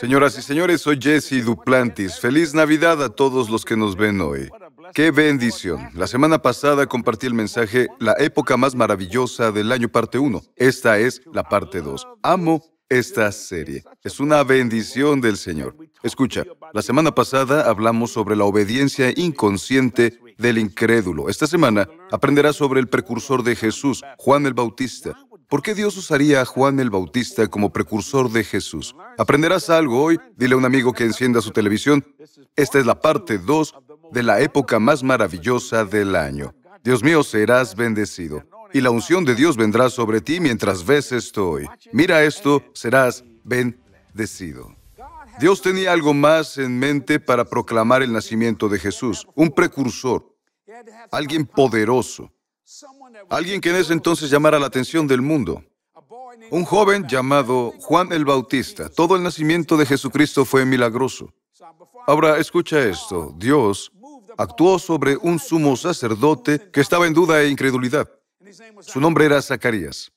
Señoras y señores, soy Jesse Duplantis. Feliz Navidad a todos los que nos ven hoy. ¡Qué bendición! La semana pasada compartí el mensaje La época más maravillosa del año, parte 1. Esta es la parte 2. Amo esta serie. Es una bendición del Señor. Escucha, la semana pasada hablamos sobre la obediencia inconsciente del incrédulo. Esta semana aprenderás sobre el precursor de Jesús, Juan el Bautista. ¿Por qué Dios usaría a Juan el Bautista como precursor de Jesús? ¿Aprenderás algo hoy? Dile a un amigo que encienda su televisión. Esta es la parte 2 de la época más maravillosa del año. Dios mío, serás bendecido. Y la unción de Dios vendrá sobre ti mientras ves esto hoy. Mira esto, serás bendecido. Dios tenía algo más en mente para proclamar el nacimiento de Jesús. Un precursor. Alguien poderoso. Alguien que en ese entonces llamara la atención del mundo. Un joven llamado Juan el Bautista. Todo el nacimiento de Jesucristo fue milagroso. Ahora, escucha esto. Dios actuó sobre un sumo sacerdote que estaba en duda e incredulidad. Su nombre era Zacarías.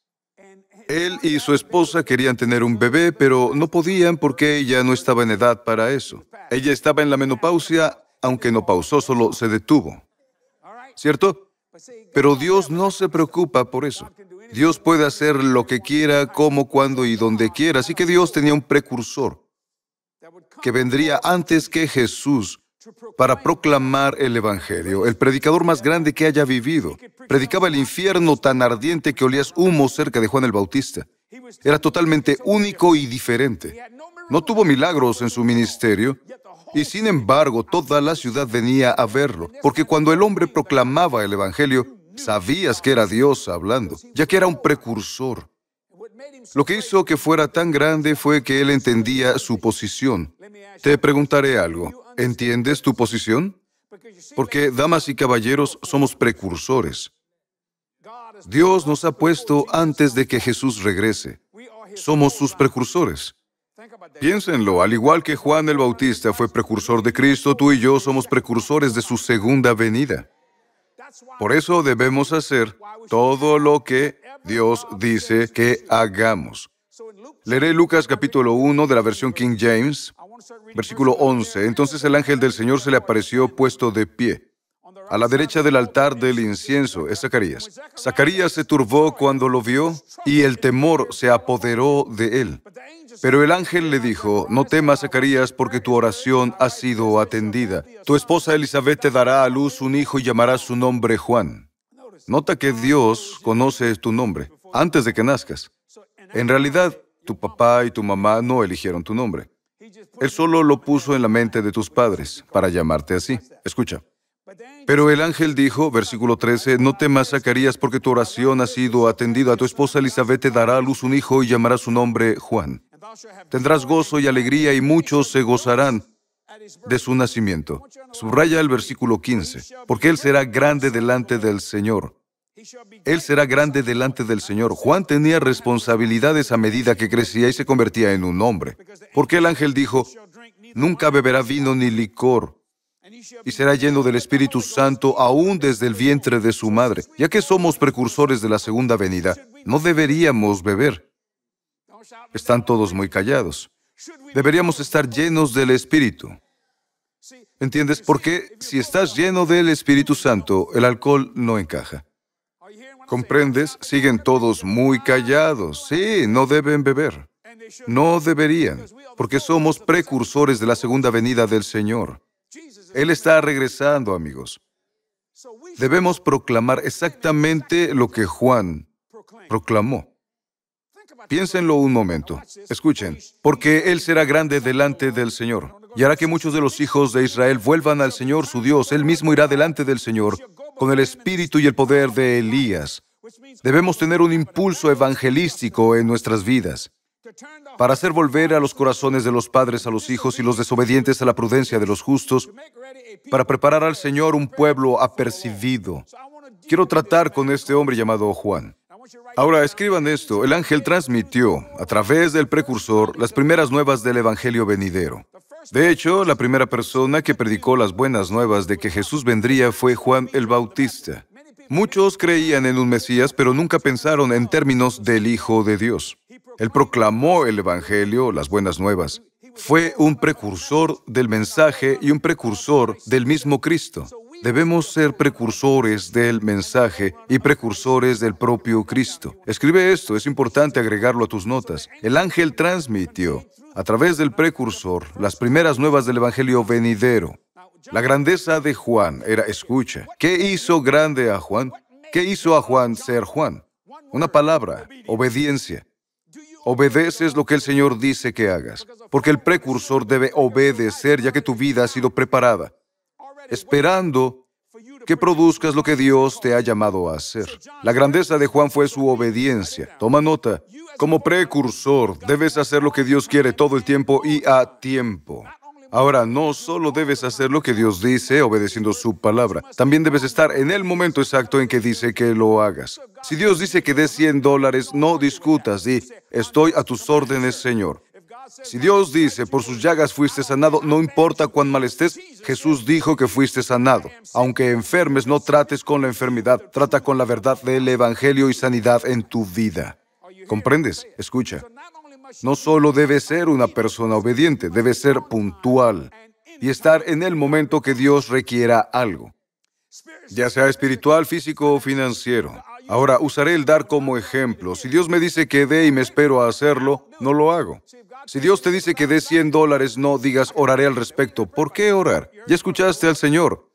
Él y su esposa querían tener un bebé, pero no podían porque ella no estaba en edad para eso. Ella estaba en la menopausia, aunque no pausó, solo se detuvo. ¿Cierto? Pero Dios no se preocupa por eso. Dios puede hacer lo que quiera, como, cuando y donde quiera. Así que Dios tenía un precursor que vendría antes que Jesús para proclamar el Evangelio. El predicador más grande que haya vivido. Predicaba el infierno tan ardiente que olías humo cerca de Juan el Bautista. Era totalmente único y diferente. No tuvo milagros en su ministerio. Y sin embargo, toda la ciudad venía a verlo, porque cuando el hombre proclamaba el Evangelio, sabías que era Dios hablando, ya que era un precursor. Lo que hizo que fuera tan grande fue que él entendía su posición. Te preguntaré algo, ¿entiendes tu posición? Porque, damas y caballeros, somos precursores. Dios nos ha puesto antes de que Jesús regrese. Somos sus precursores. Piénsenlo, al igual que Juan el Bautista fue precursor de Cristo, tú y yo somos precursores de su segunda venida. Por eso debemos hacer todo lo que Dios dice que hagamos. Leeré Lucas capítulo 1 de la versión King James, versículo 11. Entonces el ángel del Señor se le apareció puesto de pie, a la derecha del altar del incienso. Es Zacarías. Zacarías se turbó cuando lo vio y el temor se apoderó de él. Pero el ángel le dijo, no temas, Zacarías, porque tu oración ha sido atendida. Tu esposa Elisabet te dará a luz un hijo y llamarás su nombre Juan. Nota que Dios conoce tu nombre antes de que nazcas. En realidad, tu papá y tu mamá no eligieron tu nombre. Él solo lo puso en la mente de tus padres para llamarte así. Escucha. Pero el ángel dijo, versículo 13, no temas, Zacarías, porque tu oración ha sido atendida. Tu esposa Elisabet te dará a luz un hijo y llamará su nombre Juan. Tendrás gozo y alegría, y muchos se gozarán de su nacimiento. Subraya el versículo 15, porque él será grande delante del Señor. Él será grande delante del Señor. Juan tenía responsabilidades a medida que crecía y se convertía en un hombre. Porque el ángel dijo, nunca beberá vino ni licor, y será lleno del Espíritu Santo aún desde el vientre de su madre. Ya que somos precursores de la segunda venida, no deberíamos beber. Están todos muy callados. Deberíamos estar llenos del Espíritu. ¿Entiendes? Porque si estás lleno del Espíritu Santo, el alcohol no encaja. ¿Comprendes? Siguen todos muy callados. Sí, no deben beber. No deberían, porque somos precursores de la segunda venida del Señor. Él está regresando, amigos. Debemos proclamar exactamente lo que Juan proclamó. Piénsenlo un momento. Escuchen. Porque él será grande delante del Señor, y hará que muchos de los hijos de Israel vuelvan al Señor su Dios. Él mismo irá delante del Señor con el espíritu y el poder de Elías. Debemos tener un impulso evangelístico en nuestras vidas para hacer volver a los corazones de los padres a los hijos y los desobedientes a la prudencia de los justos, para preparar al Señor un pueblo apercibido. Quiero tratar con este hombre llamado Juan. Ahora, escriban esto. El ángel transmitió, a través del precursor, las primeras nuevas del Evangelio venidero. De hecho, la primera persona que predicó las buenas nuevas de que Jesús vendría fue Juan el Bautista. Muchos creían en un Mesías, pero nunca pensaron en términos del Hijo de Dios. Él proclamó el Evangelio, las buenas nuevas. fue un precursor del mensaje y un precursor del mismo Cristo. Debemos ser precursores del mensaje y precursores del propio Cristo. Escribe esto, es importante agregarlo a tus notas. El ángel transmitió, a través del precursor, las primeras nuevas del Evangelio venidero. La grandeza de Juan era, escucha, ¿qué hizo grande a Juan? ¿Qué hizo a Juan ser Juan? Una palabra, obediencia. Obedeces lo que el Señor dice que hagas, porque el precursor debe obedecer ya que tu vida ha sido preparada, esperando que produzcas lo que Dios te ha llamado a hacer. La grandeza de Juan fue su obediencia. Toma nota. Como precursor, debes hacer lo que Dios quiere todo el tiempo y a tiempo. Ahora, no solo debes hacer lo que Dios dice, obedeciendo su palabra, también debes estar en el momento exacto en que dice que lo hagas. Si Dios dice que des $100, no discutas, di, estoy a tus órdenes, Señor. Si Dios dice, por sus llagas fuiste sanado, no importa cuán mal estés, Jesús dijo que fuiste sanado. Aunque enfermes, no trates con la enfermedad, trata con la verdad del Evangelio y sanidad en tu vida. ¿Comprendes? Escucha. No solo debes ser una persona obediente, debes ser puntual y estar en el momento que Dios requiera algo, ya sea espiritual, físico o financiero. Ahora, usaré el dar como ejemplo. Si Dios me dice que dé y me espero a hacerlo, no lo hago. Si Dios te dice que dé $100, no digas, oraré al respecto. ¿Por qué orar? Ya escuchaste al Señor.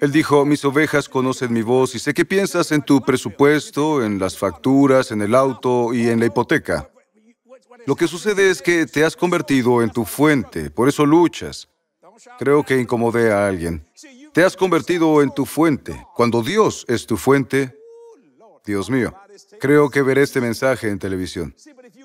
Él dijo, mis ovejas conocen mi voz y sé que piensas en tu presupuesto, en las facturas, en el auto y en la hipoteca. Lo que sucede es que te has convertido en tu fuente, por eso luchas. Creo que incomodé a alguien. Te has convertido en tu fuente. Cuando Dios es tu fuente... Dios mío, creo que veré este mensaje en televisión.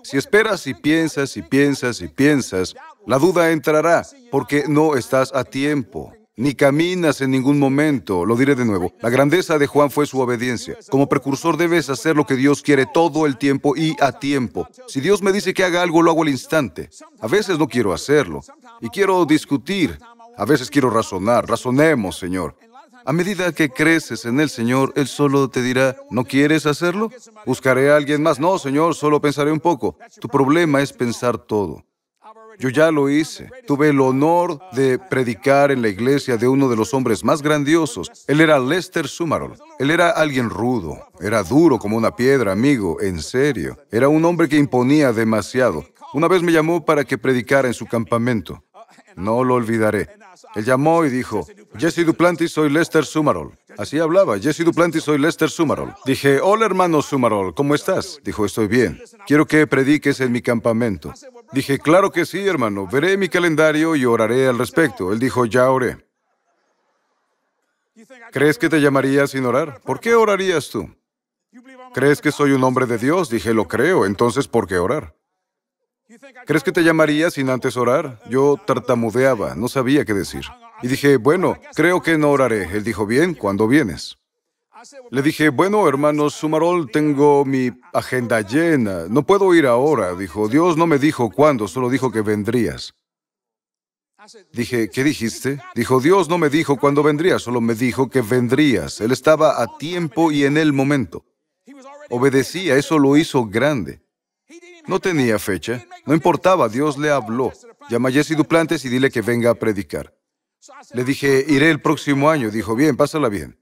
Si esperas y piensas y piensas y piensas, la duda entrará porque no estás a tiempo, ni caminas en ningún momento. Lo diré de nuevo. La grandeza de Juan fue su obediencia. Como precursor debes hacer lo que Dios quiere todo el tiempo y a tiempo. Si Dios me dice que haga algo, lo hago al instante. A veces no quiero hacerlo y quiero discutir. A veces quiero razonar. Razonemos, Señor. A medida que creces en el Señor, Él solo te dirá, ¿no quieres hacerlo? ¿Buscaré a alguien más? No, Señor, solo pensaré un poco. Tu problema es pensar todo. Yo ya lo hice. Tuve el honor de predicar en la iglesia de uno de los hombres más grandiosos. Él era Lester Sumrall. Él era alguien rudo. Era duro como una piedra, amigo, en serio. Era un hombre que imponía demasiado. Una vez me llamó para que predicara en su campamento. No lo olvidaré. Él llamó y dijo, Jesse Duplantis, soy Lester Sumrall. Así hablaba, Jesse Duplantis, soy Lester Sumrall. Dije, hola hermano Sumrall, ¿cómo estás? Dijo, estoy bien. Quiero que prediques en mi campamento. Dije, claro que sí, hermano. Veré mi calendario y oraré al respecto. Él dijo, ya oré. ¿Crees que te llamaría sin orar? ¿Por qué orarías tú? ¿Crees que soy un hombre de Dios? Dije, lo creo. Entonces, ¿por qué orar? ¿Crees que te llamaría sin antes orar? Yo tartamudeaba, no sabía qué decir. Y dije, bueno, creo que no oraré. Él dijo, bien, ¿cuándo vienes? Le dije, bueno, hermano Sumrall, tengo mi agenda llena. No puedo ir ahora. Dijo, Dios no me dijo cuándo, solo dijo que vendrías. Dije, ¿qué dijiste? Dijo, Dios no me dijo cuándo vendrías, solo me dijo que vendrías. Él estaba a tiempo y en el momento. Obedecía, eso lo hizo grande. No tenía fecha, no importaba, Dios le habló. Llama a Jesse Duplantis y dile que venga a predicar. Le dije, iré el próximo año. Dijo, bien, pásala bien.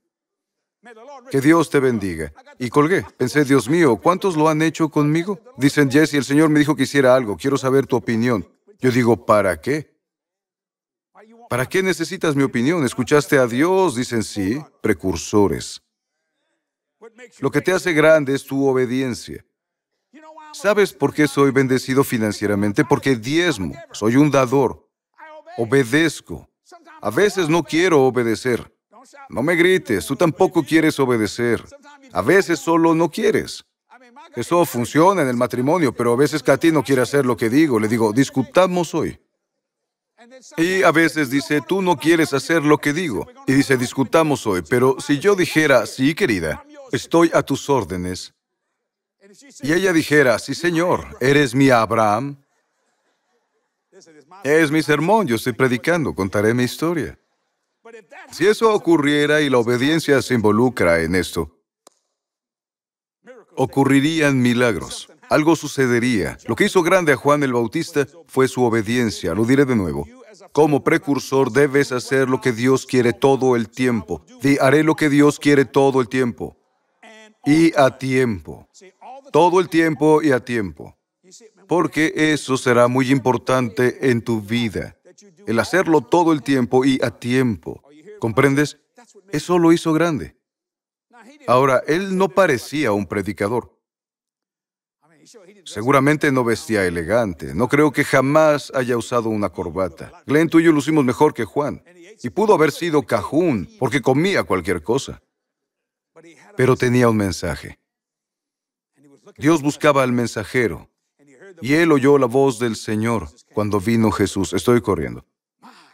Que Dios te bendiga. Y colgué. Pensé, Dios mío, ¿cuántos lo han hecho conmigo? Dicen, Jesse, el Señor me dijo que hiciera algo, quiero saber tu opinión. Yo digo, ¿para qué? ¿Para qué necesitas mi opinión? ¿Escuchaste a Dios? Dicen, sí, precursores. Lo que te hace grande es tu obediencia. ¿Sabes por qué soy bendecido financieramente? Porque diezmo, soy un dador, obedezco. A veces no quiero obedecer. No me grites, tú tampoco quieres obedecer. A veces solo no quieres. Eso funciona en el matrimonio, pero a veces Katy no quiere hacer lo que digo. Le digo, discutamos hoy. Y a veces dice, tú no quieres hacer lo que digo. Y dice, discutamos hoy. Pero si yo dijera, sí, querida, estoy a tus órdenes, y ella dijera, sí, Señor, eres mi Abraham. Es mi sermón, yo estoy predicando, contaré mi historia. Si eso ocurriera y la obediencia se involucra en esto, ocurrirían milagros. algo sucedería. Lo que hizo grande a Juan el Bautista fue su obediencia. Lo diré de nuevo. Como precursor, debes hacer lo que Dios quiere todo el tiempo. Di, haré lo que Dios quiere todo el tiempo. Y a tiempo. Todo el tiempo y a tiempo. Porque eso será muy importante en tu vida. El hacerlo todo el tiempo y a tiempo. ¿Comprendes? Eso lo hizo grande. Ahora, él no parecía un predicador. Seguramente no vestía elegante. No creo que jamás haya usado una corbata. Glenn, tú y yo lucimos mejor que Juan. Y pudo haber sido cajún, porque comía cualquier cosa. Pero tenía un mensaje. Dios buscaba al mensajero. Y él oyó la voz del Señor cuando vino Jesús. Estoy corriendo.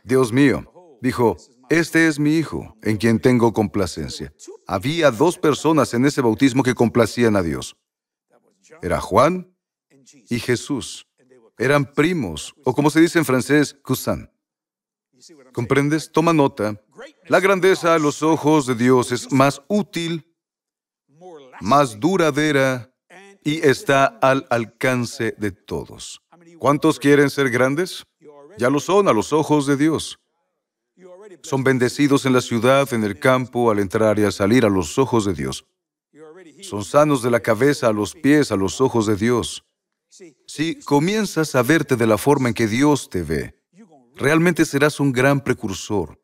Dios mío, dijo, este es mi hijo, en quien tengo complacencia. Había dos personas en ese bautismo que complacían a Dios. Era Juan y Jesús. Eran primos, o como se dice en francés, cousins. ¿Comprendes? Toma nota. La grandeza a los ojos de Dios es más útil, más duradera y está al alcance de todos. ¿Cuántos quieren ser grandes? Ya lo son a los ojos de Dios. Son bendecidos en la ciudad, en el campo, al entrar y al salir a los ojos de Dios. Son sanos de la cabeza a los pies, a los ojos de Dios. Si comienzas a verte de la forma en que Dios te ve, realmente serás un gran precursor.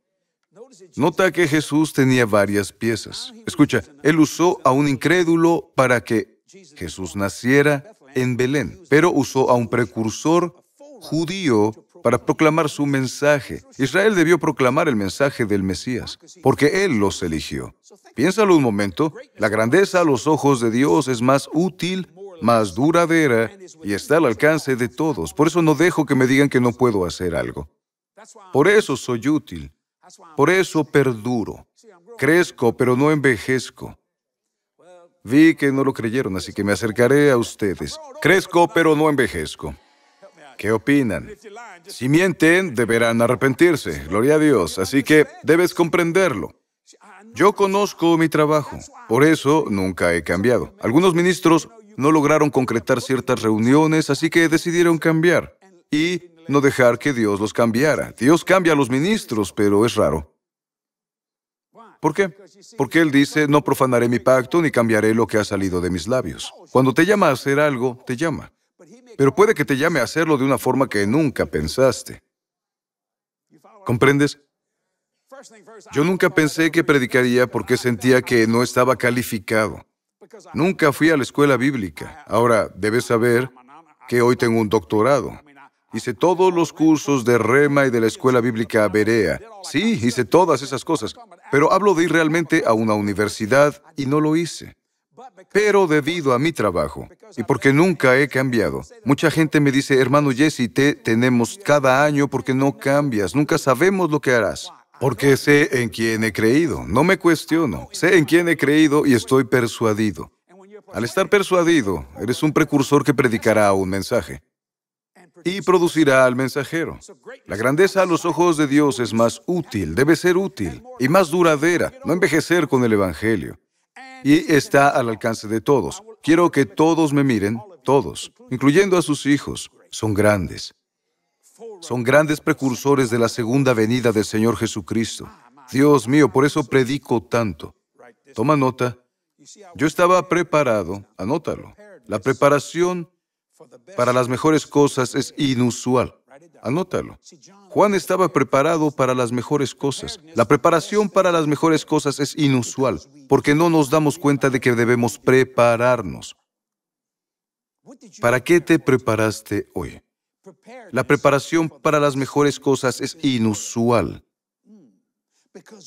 Nota que Jesús tenía varias piezas. Escucha, él usó a un incrédulo para que Jesús naciera en Belén, pero usó a un precursor judío para proclamar su mensaje. Israel debió proclamar el mensaje del Mesías, porque él los eligió. Piénsalo un momento. La grandeza a los ojos de Dios es más útil, más duradera y está al alcance de todos. Por eso no dejo que me digan que no puedo hacer algo. Por eso soy útil. Por eso perduro. Crezco, pero no envejezco. Vi que no lo creyeron, así que me acercaré a ustedes. Crezco, pero no envejezco. ¿Qué opinan? Si mienten, deberán arrepentirse. Gloria a Dios. Así que debes comprenderlo. Yo conozco mi trabajo. Por eso nunca he cambiado. Algunos ministros no lograron concretar ciertas reuniones, así que decidieron cambiar y no dejar que Dios los cambiara. Dios cambia a los ministros, pero es raro. ¿Por qué? Porque Él dice, no profanaré mi pacto ni cambiaré lo que ha salido de mis labios. Cuando te llama a hacer algo, te llama. Pero puede que te llame a hacerlo de una forma que nunca pensaste. ¿Comprendes? Yo nunca pensé que predicaría porque sentía que no estaba calificado. Nunca fui a la escuela bíblica. Ahora, debes saber que hoy tengo un doctorado. Hice todos los cursos de REMA y de la escuela bíblica Berea. Sí, hice todas esas cosas. Pero hablo de ir realmente a una universidad y no lo hice. Pero debido a mi trabajo, y porque nunca he cambiado, mucha gente me dice, hermano Jesse, te tenemos cada año porque no cambias, nunca sabemos lo que harás. Porque sé en quién he creído, no me cuestiono, sé en quién he creído y estoy persuadido. Al estar persuadido, eres un precursor que predicará un mensaje y producirá al mensajero. La grandeza a los ojos de Dios es más útil, debe ser útil y más duradera, no envejecer con el Evangelio. Y está al alcance de todos. Quiero que todos me miren, todos, incluyendo a sus hijos. Son grandes. Son grandes precursores de la segunda venida del Señor Jesucristo. Dios mío, por eso predico tanto. Toma nota. Yo estaba preparado, anótalo. La preparación para las mejores cosas es inusual. Anótalo. Juan estaba preparado para las mejores cosas. La preparación para las mejores cosas es inusual, porque no nos damos cuenta de que debemos prepararnos. ¿Para qué te preparaste hoy? La preparación para las mejores cosas es inusual,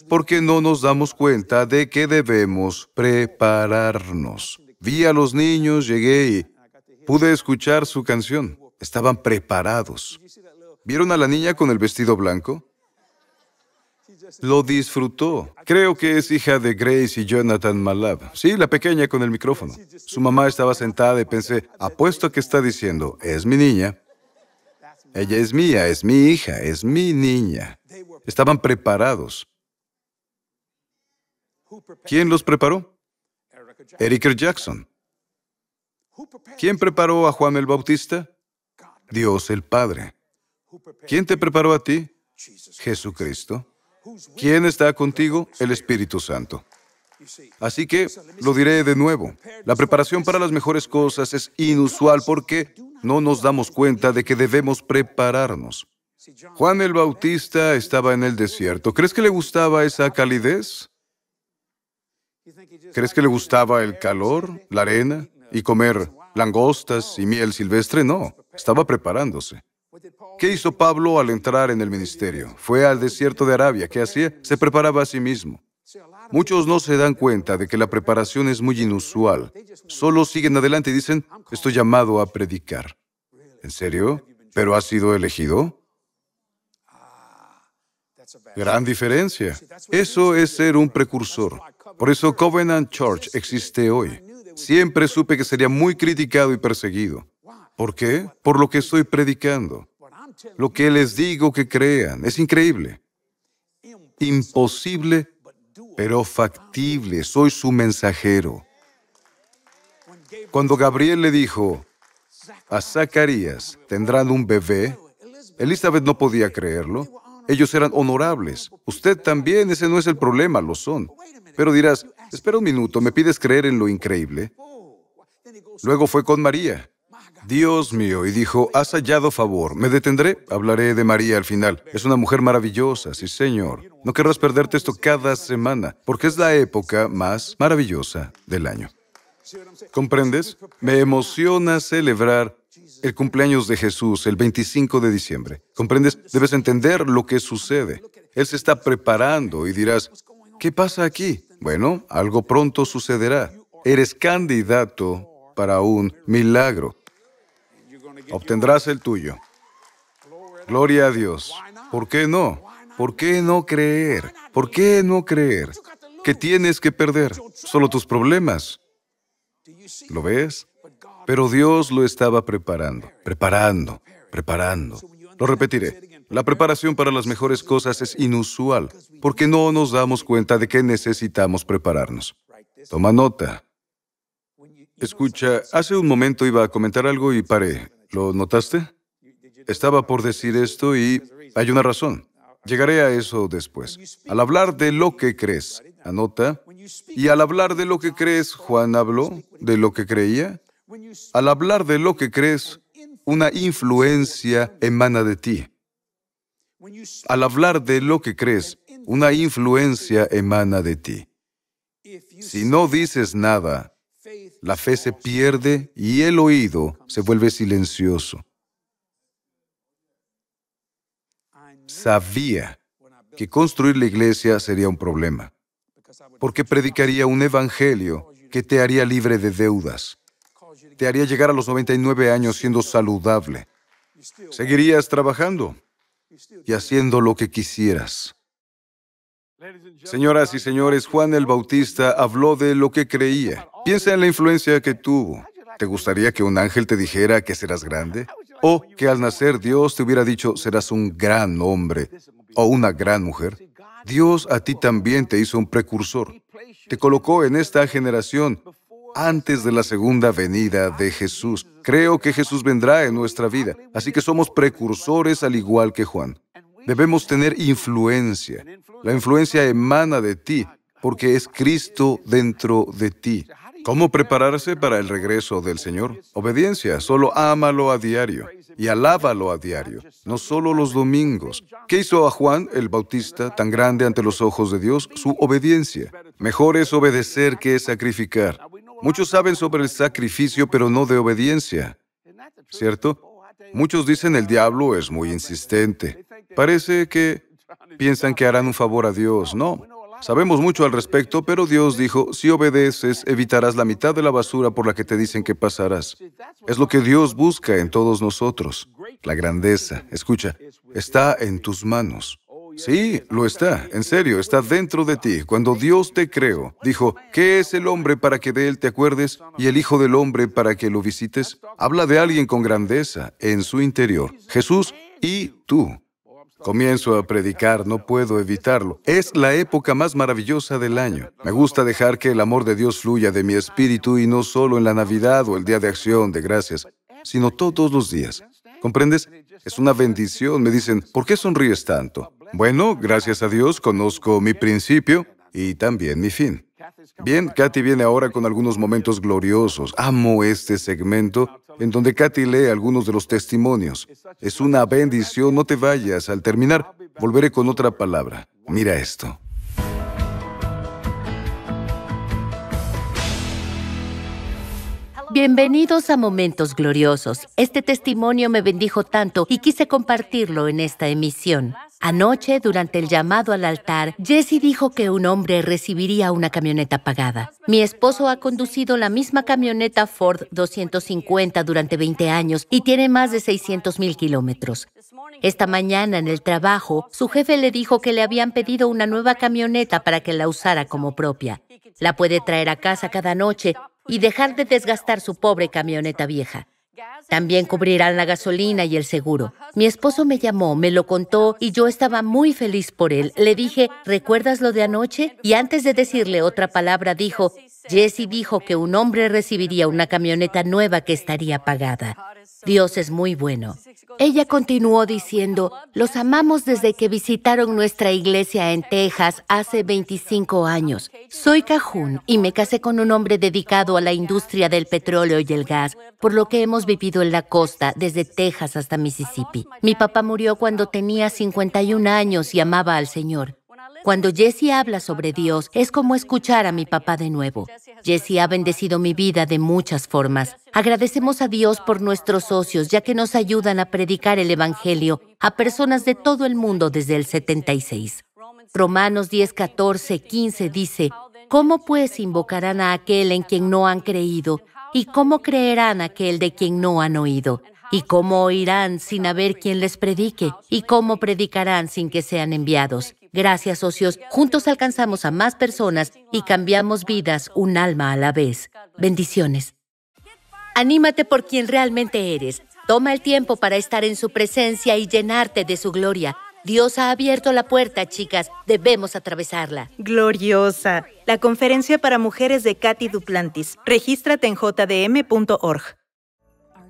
porque no nos damos cuenta de que debemos prepararnos. Vi a los niños, llegué y pude escuchar su canción. Estaban preparados. ¿Vieron a la niña con el vestido blanco? Lo disfrutó. Creo que es hija de Grace y Jonathan Malab. Sí, la pequeña con el micrófono. Su mamá estaba sentada y pensé, apuesto a que está diciendo, es mi niña. Ella es mía, es mi hija, es mi niña. Estaban preparados. ¿Quién los preparó? Eric Jackson. ¿Quién preparó a Juan el Bautista? Dios el Padre. ¿Quién te preparó a ti? Jesucristo. ¿Quién está contigo? El Espíritu Santo. Así que, lo diré de nuevo, la preparación para las mejores cosas es inusual porque no nos damos cuenta de que debemos prepararnos. Juan el Bautista estaba en el desierto. ¿Crees que le gustaba esa calidez? ¿Crees que le gustaba el calor, la arena y comer langostas y miel silvestre? No, estaba preparándose. ¿Qué hizo Pablo al entrar en el ministerio? Fue al desierto de Arabia. ¿Qué hacía? Se preparaba a sí mismo. Muchos no se dan cuenta de que la preparación es muy inusual. Solo siguen adelante y dicen, estoy llamado a predicar. ¿En serio? ¿Pero has sido elegido? Gran diferencia. Eso es ser un precursor. Por eso Covenant Church existe hoy. Siempre supe que sería muy criticado y perseguido. ¿Por qué? Por lo que estoy predicando. Lo que les digo que crean. Es increíble. Imposible, pero factible. Soy su mensajero. Cuando Gabriel le dijo a Zacarías, ¿tendrán un bebé? Elisabet no podía creerlo. Ellos eran honorables. Usted también, ese no es el problema, lo son. Pero dirás, espera un minuto, ¿me pides creer en lo increíble? Luego fue con María. Dios mío, y dijo, has hallado favor. ¿Me detendré? Hablaré de María al final. Es una mujer maravillosa, sí, señor. No querrás perderte esto cada semana, porque es la época más maravillosa del año. ¿Comprendes? Me emociona celebrar el cumpleaños de Jesús, el 25 de diciembre. ¿Comprendes? Debes entender lo que sucede. Él se está preparando y dirás, ¿qué pasa aquí? Bueno, algo pronto sucederá. Eres candidato para un milagro. Obtendrás el tuyo. Gloria a Dios. ¿Por qué no? ¿Por qué no creer? ¿Por qué no creer? ¿Qué tienes que perder? Solo tus problemas. ¿Lo ves? Pero Dios lo estaba preparando, preparando, preparando. Lo repetiré. La preparación para las mejores cosas es inusual, porque no nos damos cuenta de que necesitamos prepararnos. Toma nota. Escucha, hace un momento iba a comentar algo y paré. ¿Lo notaste? Estaba por decir esto y hay una razón. Llegaré a eso después. Al hablar de lo que crees, anota. Y al hablar de lo que crees, Juan habló de lo que creía. Al hablar de lo que crees, una influencia emana de ti. Al hablar de lo que crees, una influencia emana de ti. Si no dices nada, la fe se pierde y el oído se vuelve silencioso. Sabía que construir la iglesia sería un problema, porque predicaría un evangelio que te haría libre de deudas. Te haría llegar a los 99 años siendo saludable. Seguirías trabajando y haciendo lo que quisieras. Señoras y señores, Juan el Bautista habló de lo que creía. Piensa en la influencia que tuvo. ¿Te gustaría que un ángel te dijera que serás grande? ¿O que al nacer Dios te hubiera dicho, serás un gran hombre o una gran mujer? Dios a ti también te hizo un precursor. Te colocó en esta generación antes de la segunda venida de Jesús. Creo que Jesús vendrá en nuestra vida, así que somos precursores al igual que Juan. Debemos tener influencia. La influencia emana de ti, porque es Cristo dentro de ti. ¿Cómo prepararse para el regreso del Señor? Obediencia, solo ámalo a diario y alábalo a diario, no solo los domingos. ¿Qué hizo a Juan el Bautista tan grande ante los ojos de Dios? Su obediencia. Mejor es obedecer que sacrificar. Muchos saben sobre el sacrificio, pero no de obediencia, ¿cierto? Muchos dicen el diablo es muy insistente. Parece que piensan que harán un favor a Dios. No. Sabemos mucho al respecto, pero Dios dijo, si obedeces, evitarás la mitad de la basura por la que te dicen que pasarás. Es lo que Dios busca en todos nosotros. La grandeza, escucha, está en tus manos. Sí, lo está, en serio, está dentro de ti. Cuando Dios te creó, dijo, ¿qué es el hombre para que de él te acuerdes y el hijo del hombre para que lo visites? Habla de alguien con grandeza en su interior, Jesús y tú. Comienzo a predicar, no puedo evitarlo. Es la época más maravillosa del año. Me gusta dejar que el amor de Dios fluya de mi espíritu y no solo en la Navidad o el Día de Acción de Gracias, sino todos los días. ¿Comprendes? Es una bendición. Me dicen, ¿por qué sonríes tanto? Bueno, gracias a Dios, conozco mi principio y también mi fin. Bien, Katy viene ahora con algunos momentos gloriosos. Amo este segmento en donde Katy lee algunos de los testimonios. Es una bendición, no te vayas. Al terminar, volveré con otra palabra. Mira esto. Bienvenidos a Momentos Gloriosos. Este testimonio me bendijo tanto y quise compartirlo en esta emisión. Anoche, durante el llamado al altar, Jesse dijo que un hombre recibiría una camioneta pagada. Mi esposo ha conducido la misma camioneta Ford 250 durante 20 años y tiene más de 600,000 kilómetros. Esta mañana, en el trabajo, su jefe le dijo que le habían pedido una nueva camioneta para que la usara como propia. La puede traer a casa cada noche y dejar de desgastar su pobre camioneta vieja. También cubrirán la gasolina y el seguro. Mi esposo me llamó, me lo contó y yo estaba muy feliz por él. Le dije, ¿recuerdas lo de anoche? Y antes de decirle otra palabra dijo, Jesse dijo que un hombre recibiría una camioneta nueva que estaría pagada. Dios es muy bueno. Ella continuó diciendo, los amamos desde que visitaron nuestra iglesia en Texas hace 25 años. Soy cajún y me casé con un hombre dedicado a la industria del petróleo y el gas, por lo que hemos vivido en la costa desde Texas hasta Mississippi. Mi papá murió cuando tenía 51 años y amaba al Señor. Cuando Jesse habla sobre Dios, es como escuchar a mi papá de nuevo. Jesse ha bendecido mi vida de muchas formas. Agradecemos a Dios por nuestros socios, ya que nos ayudan a predicar el Evangelio a personas de todo el mundo desde el 76. Romanos 10:14-15 dice, ¿cómo pues invocarán a aquel en quien no han creído? ¿Y cómo creerán aquel de quien no han oído? ¿Y cómo oirán sin haber quien les predique? ¿Y cómo predicarán sin que sean enviados? Gracias, socios. Juntos alcanzamos a más personas y cambiamos vidas un alma a la vez. Bendiciones. Anímate por quien realmente eres. Toma el tiempo para estar en su presencia y llenarte de su gloria. Dios ha abierto la puerta, chicas. Debemos atravesarla. Gloriosa. La conferencia para mujeres de Cathy Duplantis. Regístrate en jdm.org.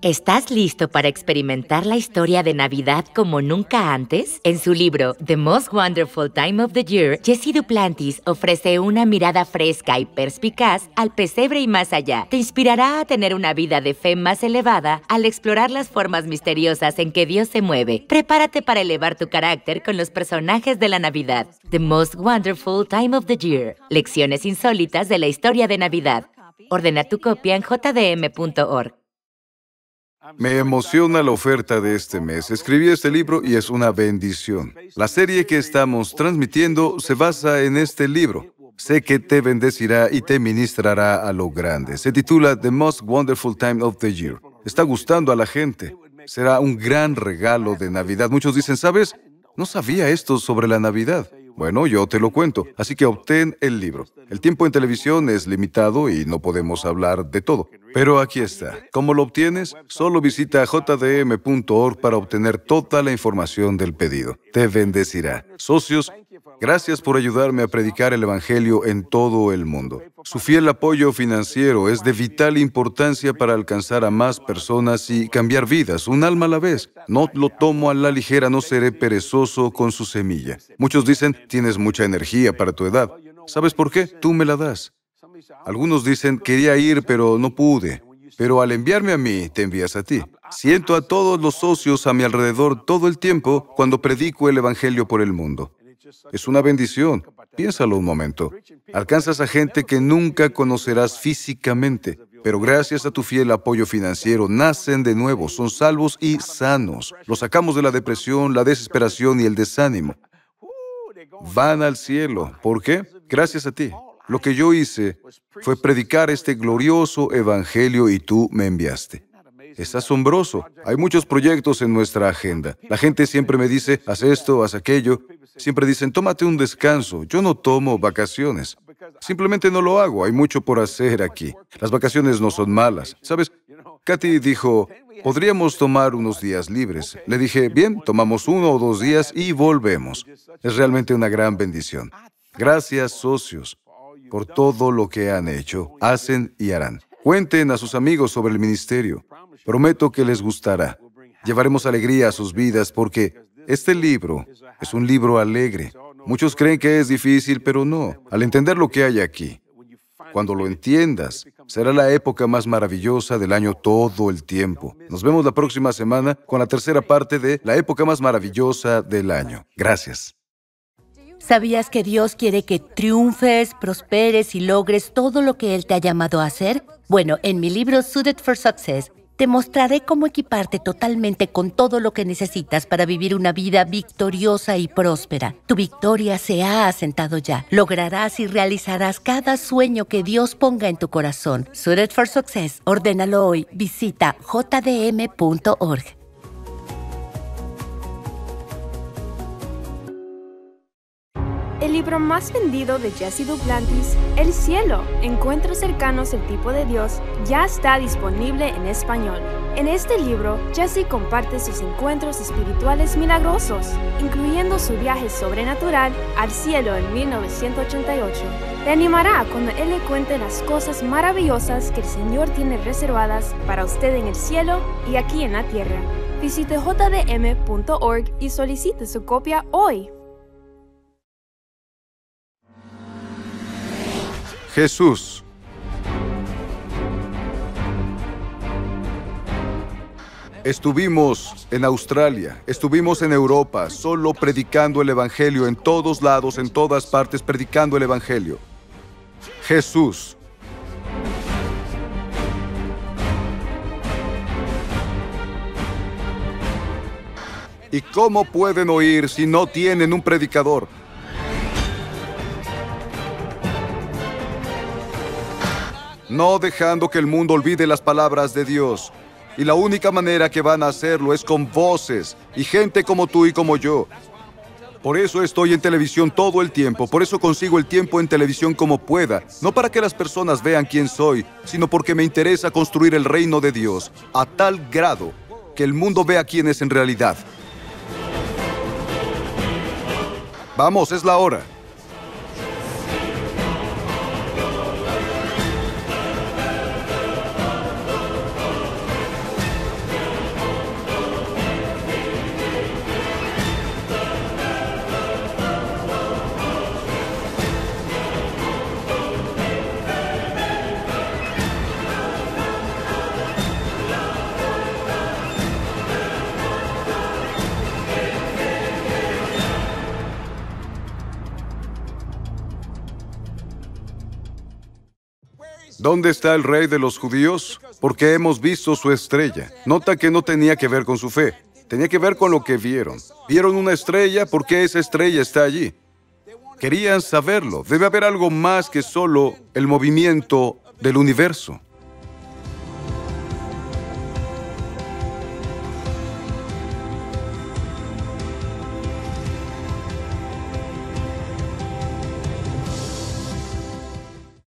¿Estás listo para experimentar la historia de Navidad como nunca antes? En su libro, The Most Wonderful Time of the Year, Jesse Duplantis ofrece una mirada fresca y perspicaz al pesebre y más allá. Te inspirará a tener una vida de fe más elevada al explorar las formas misteriosas en que Dios se mueve. Prepárate para elevar tu carácter con los personajes de la Navidad. The Most Wonderful Time of the Year. Lecciones insólitas de la historia de Navidad. Ordena tu copia en jdm.org. Me emociona la oferta de este mes. Escribí este libro y es una bendición. La serie que estamos transmitiendo se basa en este libro. Sé que te bendecirá y te ministrará a lo grande. Se titula The Most Wonderful Time of the Year. Está gustando a la gente. Será un gran regalo de Navidad. Muchos dicen, ¿sabes? No sabía esto sobre la Navidad. Bueno, yo te lo cuento, así que obtén el libro. El tiempo en televisión es limitado y no podemos hablar de todo, pero aquí está. ¿Cómo lo obtienes? Solo visita jdm.org para obtener toda la información del pedido. Te bendecirá. Socios, gracias por ayudarme a predicar el Evangelio en todo el mundo. Su fiel apoyo financiero es de vital importancia para alcanzar a más personas y cambiar vidas, un alma a la vez. No lo tomo a la ligera, no seré perezoso con su semilla. Muchos dicen, tienes mucha energía para tu edad. ¿Sabes por qué? Tú me la das. Algunos dicen, quería ir, pero no pude. Pero al enviarme a mí, te envías a ti. Siento a todos los socios a mi alrededor todo el tiempo cuando predico el Evangelio por el mundo. Es una bendición. Piénsalo un momento. Alcanzas a gente que nunca conocerás físicamente, pero gracias a tu fiel apoyo financiero nacen de nuevo, son salvos y sanos. Los sacamos de la depresión, la desesperación y el desánimo. Van al cielo. ¿Por qué? Gracias a ti. Lo que yo hice fue predicar este glorioso evangelio y tú me enviaste. Es asombroso. Hay muchos proyectos en nuestra agenda. La gente siempre me dice, haz esto, haz aquello. Siempre dicen, tómate un descanso. Yo no tomo vacaciones. Simplemente no lo hago. Hay mucho por hacer aquí. Las vacaciones no son malas. ¿Sabes? Katy dijo, podríamos tomar unos días libres. Le dije, bien, tomamos 1 o 2 días y volvemos. Es realmente una gran bendición. Gracias, socios, por todo lo que han hecho, hacen y harán. Cuenten a sus amigos sobre el ministerio. Prometo que les gustará. Llevaremos alegría a sus vidas porque este libro es un libro alegre. Muchos creen que es difícil, pero no. Al entender lo que hay aquí, cuando lo entiendas, será la época más maravillosa del año todo el tiempo. Nos vemos la próxima semana con la 3ª parte de La época más maravillosa del año. Gracias. ¿Sabías que Dios quiere que triunfes, prosperes y logres todo lo que Él te ha llamado a hacer? Bueno, en mi libro Suited for Success, te mostraré cómo equiparte totalmente con todo lo que necesitas para vivir una vida victoriosa y próspera. Tu victoria se ha asentado ya. Lograrás y realizarás cada sueño que Dios ponga en tu corazón. Suited for Success. Ordénalo hoy. Visita jdm.org. El libro más vendido de Cathy Duplantis, El Cielo, Encuentros Cercanos al Tipo de Dios, ya está disponible en español. En este libro, Cathy comparte sus encuentros espirituales milagrosos, incluyendo su viaje sobrenatural al cielo en 1988. Te animará cuando él le cuente las cosas maravillosas que el Señor tiene reservadas para usted en el cielo y aquí en la tierra. Visite jdm.org y solicite su copia hoy. Jesús. Estuvimos en Australia, estuvimos en Europa, solo predicando el Evangelio, en todos lados, en todas partes, predicando el Evangelio. Jesús. ¿Y cómo pueden oír si no tienen un predicador? No dejando que el mundo olvide las palabras de Dios. Y la única manera que van a hacerlo es con voces y gente como tú y como yo. Por eso estoy en televisión todo el tiempo. Por eso consigo el tiempo en televisión como pueda. No para que las personas vean quién soy, sino porque me interesa construir el reino de Dios a tal grado que el mundo vea quién es en realidad. Vamos, es la hora. ¿Dónde está el rey de los judíos? Porque hemos visto su estrella. Nota que no tenía que ver con su fe. Tenía que ver con lo que vieron. Vieron una estrella, ¿por qué esa estrella está allí? Querían saberlo. Debe haber algo más que solo el movimiento del universo.